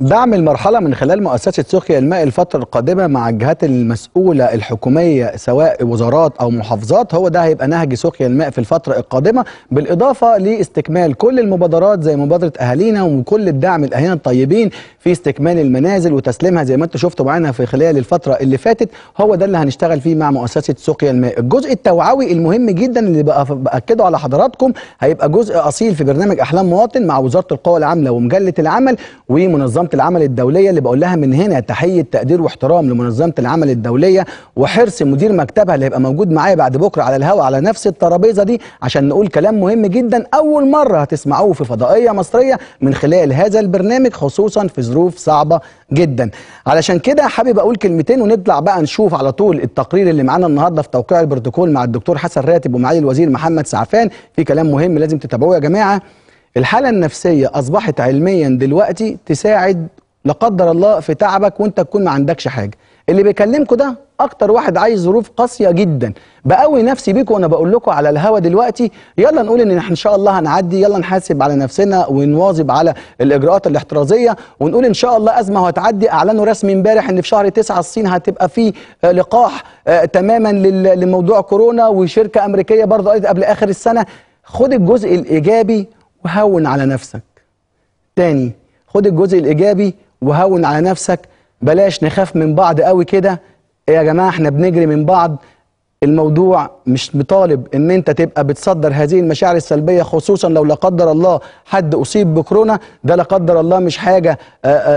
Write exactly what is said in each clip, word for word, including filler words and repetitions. دعم المرحلة من خلال مؤسسة سقي الماء الفترة القادمة مع الجهات المسؤولة الحكومية سواء وزارات أو محافظات، هو ده هيبقى نهج سقي الماء في الفترة القادمة، بالإضافة لاستكمال كل المبادرات زي مبادرة أهالينا وكل الدعم الأهالينا الطيبين في استكمال المنازل وتسليمها زي ما انتم شفتوا معانا في خلال الفترة اللي فاتت. هو ده اللي هنشتغل فيه مع مؤسسة سقي الماء. الجزء التوعوي المهم جدا اللي بأكده على حضراتكم هيبقى جزء أصيل في برنامج أحلام مواطن مع وزارة القوى العاملة ومجلة العمل ومنظمة العمل الدولية، اللي بقول لها من هنا تحية تقدير واحترام لمنظمة العمل الدولية وحرص مدير مكتبها اللي هيبقى موجود معايا بعد بكره على الهواء على نفس الترابيزة دي عشان نقول كلام مهم جدا أول مرة هتسمعوه في فضائية مصرية من خلال هذا البرنامج، خصوصا في ظروف صعبة جدا. علشان كده حابب أقول كلمتين ونطلع بقى نشوف على طول التقرير اللي معانا النهارده في توقيع البروتوكول مع الدكتور حسن راتب ومعالي الوزير محمد سعفان. في كلام مهم لازم تتابعوه يا جماعة. الحالة النفسية أصبحت علميا دلوقتي تساعد لا قدر الله في تعبك وانت تكون ما عندكش حاجة. اللي بيكلمكوا ده أكتر واحد عايز ظروف قاسية جدا. بقوي نفسي بيكوا وأنا بقول لكم على الهوا دلوقتي، يلا نقول إن إحنا إن شاء الله هنعدي، يلا نحاسب على نفسنا ونواظب على الإجراءات الاحترازية ونقول إن شاء الله أزمة وهتعدي. أعلنوا رسمي امبارح إن في شهر تسعة الصين هتبقى في لقاح تماما لموضوع كورونا، وشركة أمريكية برضه قالت قبل آخر السنة. خد الجزء الإيجابي وهون على نفسك. تاني، خد الجزء الإيجابي وهون على نفسك. بلاش نخاف من بعض قوي كده يا جماعة، احنا بنجري من بعض. الموضوع مش مطالب ان انت تبقى بتصدر هذه المشاعر السلبية، خصوصا لو لا قدر الله حد اصيب بكورونا. ده لا قدر الله مش حاجة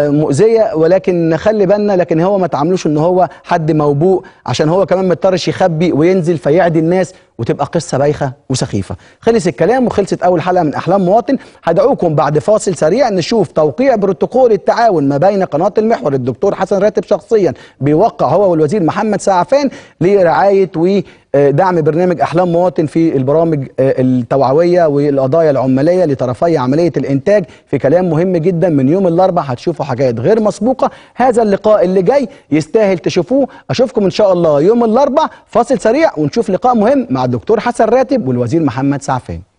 مؤذية، ولكن نخلي بالنا. لكن هو ما تعاملوش ان هو حد موبوء، عشان هو كمان مضطرش يخبي وينزل فيعدي الناس وتبقى قصة بايخة وسخيفة. خلص الكلام وخلصت أول حلقة من أحلام مواطن. هدعوكم بعد فاصل سريع نشوف توقيع بروتوكول التعاون ما بين قناة المحور الدكتور حسن راتب شخصيا بيوقع هو والوزير محمد سعفان لرعاية ودعم برنامج أحلام مواطن في البرامج التوعوية والقضايا العمالية لطرفي عملية الإنتاج. في كلام مهم جدا من يوم الأربعاء هتشوفوا حاجات غير مسبوقة. هذا اللقاء اللي جاي يستاهل تشوفوه. أشوفكم إن شاء الله يوم الأربعاء. فاصل سريع ونشوف لقاء مهم مع الدكتور حسن راتب والوزير محمد سعفان.